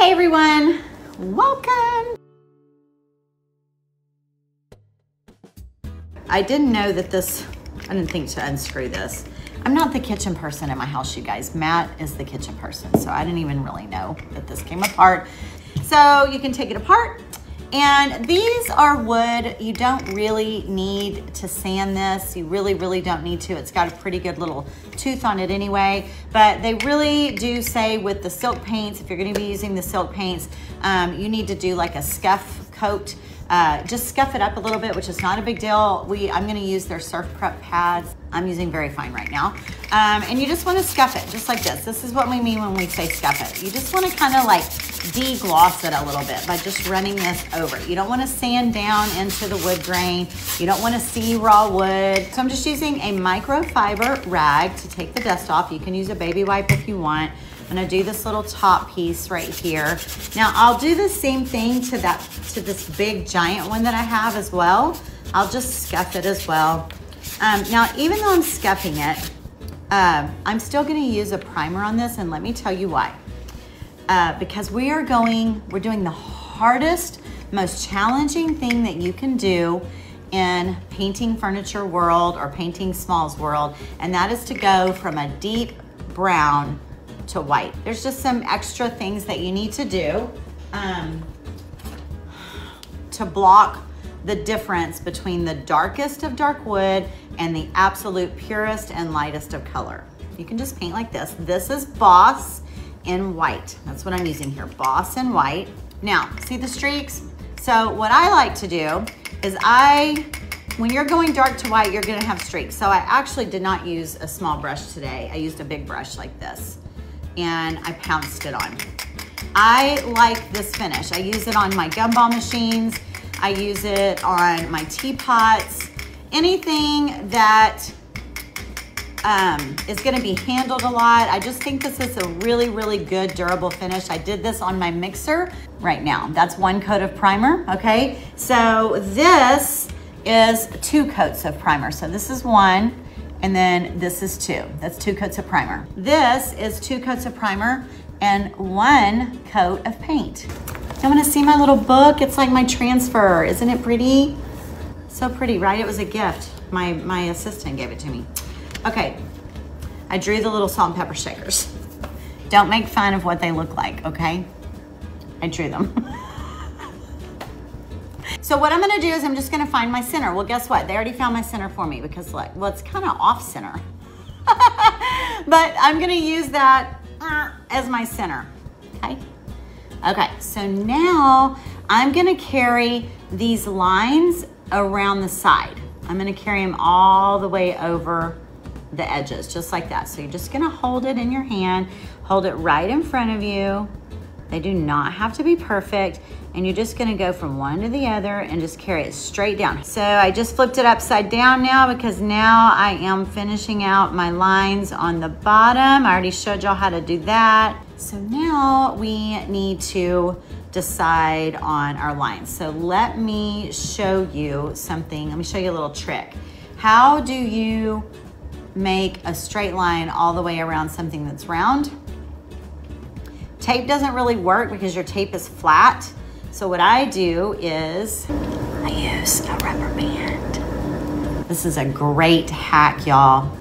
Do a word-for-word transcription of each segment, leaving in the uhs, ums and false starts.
Hey everyone, welcome. I didn't know that this, I didn't think to unscrew this. I'm not the kitchen person in my house, you guys. Matt is the kitchen person, so I didn't even really know that this came apart. So you can take it apart. And these are wood. You don't really need to sand this. You really, really don't need to. It's got a pretty good little tooth on it anyway. But they really do say with the silk paints, if you're gonna be using the silk paints, um, you need to do like a scuff coat. Uh, just scuff it up a little bit, which is not a big deal. We, I'm gonna use their Surf Prep pads. I'm using very fine right now. Um, and you just wanna scuff it, just like this. This is what we mean when we say scuff it. You just wanna kinda like de-gloss it a little bit by just running this over. You don't wanna sand down into the wood grain. You don't wanna see raw wood. So I'm just using a microfiber rag to take the dust off. You can use a baby wipe if you want. I'm gonna do this little top piece right here. Now I'll do the same thing to that, to this big giant one that I have as well. I'll just scuff it as well. Um, now, even though I'm scuffing it, uh, I'm still gonna use a primer on this, and let me tell you why. Uh, because we are going, we're doing the hardest, most challenging thing that you can do in painting furniture world or painting smalls world, and that is to go from a deep brown to white. There's just some extra things that you need to do um, to block the difference between the darkest of dark wood and the absolute purest and lightest of color. You can just paint like this. This is Boss in white. That's what I'm using here, Boss in white. Now, see the streaks? So what I like to do is I, when you're going dark to white, you're gonna have streaks. So I actually did not use a small brush today. I used a big brush like this, and I pounced it on. I like this finish. I use it on my gumball machines. I use it on my teapots. Anything that um, is gonna be handled a lot. I just think this is a really, really good durable finish. I did this on my mixer right now. That's one coat of primer, okay? So this is two coats of primer. So this is one, and then this is two. That's two coats of primer. This is two coats of primer and one coat of paint. I want to see my little book. It's like my transfer. Isn't it pretty? So pretty, right? It was a gift. My, my assistant gave it to me. Okay, I drew the little salt and pepper shakers. Don't make fun of what they look like, okay? I drew them. So what I'm gonna do is I'm just gonna find my center. Well, guess what? They already found my center for me because look, well, it's kind of off center. But I'm gonna use that as my center, okay? Okay, so now I'm gonna carry these lines around the side. I'm gonna carry them all the way over the edges, just like that. So you're just gonna hold it in your hand, hold it right in front of you. They do not have to be perfect. And you're just gonna go from one to the other and just carry it straight down. So I just flipped it upside down now because now I am finishing out my lines on the bottom. I already showed y'all how to do that. So now we need to decide on our lines. So let me show you something. Let me show you a little trick. How do you make a straight line all the way around something that's round? Tape doesn't really work because your tape is flat. So what I do is I use a rubber band. This is a great hack, y'all.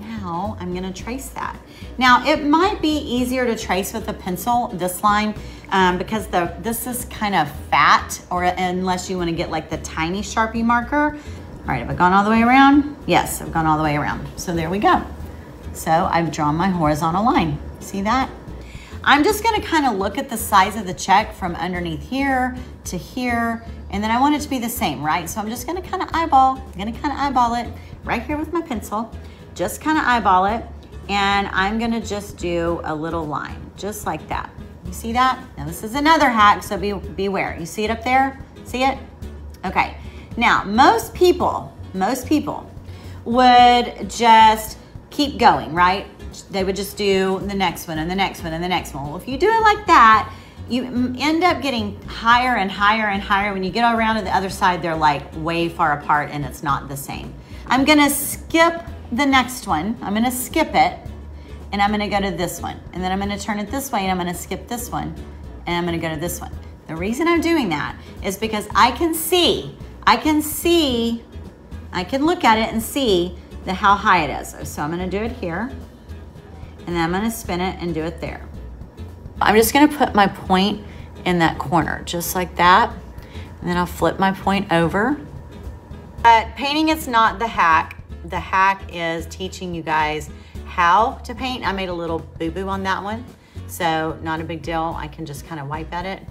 Now I'm gonna trace that. Now it might be easier to trace with a pencil, this line, um, because the this is kind of fat, or unless you wanna get like the tiny Sharpie marker. All right, have I gone all the way around? Yes, I've gone all the way around. So there we go. So I've drawn my horizontal line. See that? I'm just gonna kind of look at the size of the check from underneath here to here, and then I want it to be the same, right? So I'm just gonna kind of eyeball, I'm gonna kind of eyeball it right here with my pencil, just kind of eyeball it, and I'm gonna just do a little line, just like that. You see that? Now this is another hack, so be, beware. You see it up there? See it? Okay, now most people, most people would just keep going, right? They would just do the next one and the next one and the next one. Well, if you do it like that, you end up getting higher and higher and higher. When you get around to the other side, they're like way far apart and it's not the same. I'm gonna skip the next one. I'm gonna skip it and I'm gonna go to this one. And then I'm gonna turn it this way and I'm gonna skip this one. and I'm gonna go to this one. The reason I'm doing that is because I can see, I can see, I can look at it and see the how high it is. So I'm gonna do it here, and then I'm gonna spin it and do it there. I'm just gonna put my point in that corner, just like that, and then I'll flip my point over. But painting, it's not the hack. The hack is teaching you guys how to paint. I made a little boo-boo on that one, so not a big deal. I can just kind of wipe at it,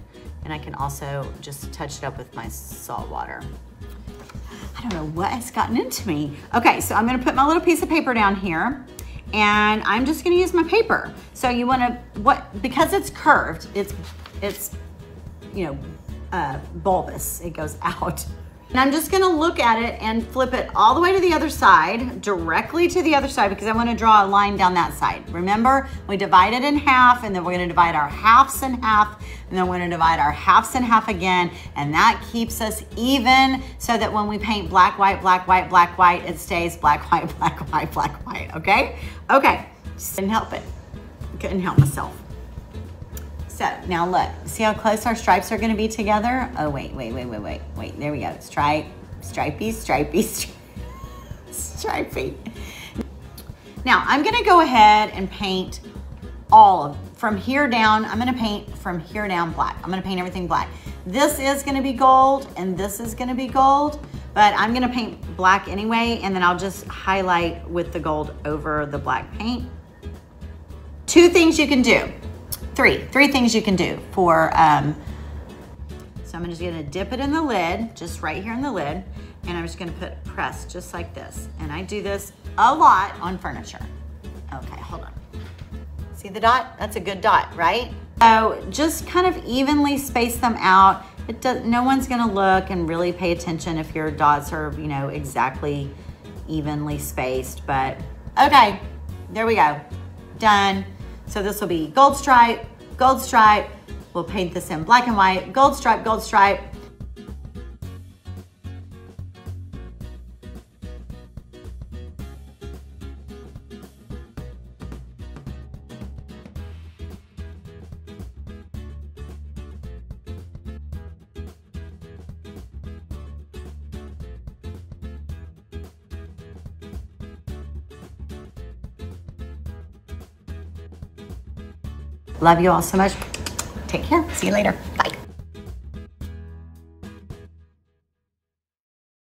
and I can also just touch it up with my salt water. I don't know what has gotten into me. Okay, so I'm gonna put my little piece of paper down here, and I'm just gonna use my paper. So you wanna, what, because it's curved, it's, it's you know, uh, bulbous, it goes out. And I'm just gonna look at it and flip it all the way to the other side, directly to the other side, because I wanna draw a line down that side. Remember, we divide it in half, and then we're gonna divide our halves in half, and then we're gonna divide our halves in half again, and that keeps us even so that when we paint black, white, black, white, black, white, it stays black, white, black, white, black, white, okay? Okay, just couldn't help it. Couldn't help myself. So now look, see how close our stripes are gonna be together? Oh, wait, wait, wait, wait, wait, wait, there we go. Stripe, stripey, stripey, stripey, stripey. Now I'm gonna go ahead and paint all of, from here down, I'm gonna paint from here down black. I'm gonna paint everything black. This is gonna be gold, and this is gonna be gold, but I'm gonna paint black anyway, and then I'll just highlight with the gold over the black paint. Two things you can do. Three, three things you can do for, um, so I'm just gonna dip it in the lid, just right here in the lid, and I'm just gonna put press just like this. And I do this a lot on furniture. Okay, hold on. See the dot? That's a good dot, right? So just kind of evenly space them out. It does, no one's gonna look and really pay attention if your dots are, you know, exactly evenly spaced, but okay, there we go, done. So this will be gold stripe, gold stripe. We'll paint this in black and white, gold stripe, gold stripe. Love you all so much. Take care. See you later. Bye.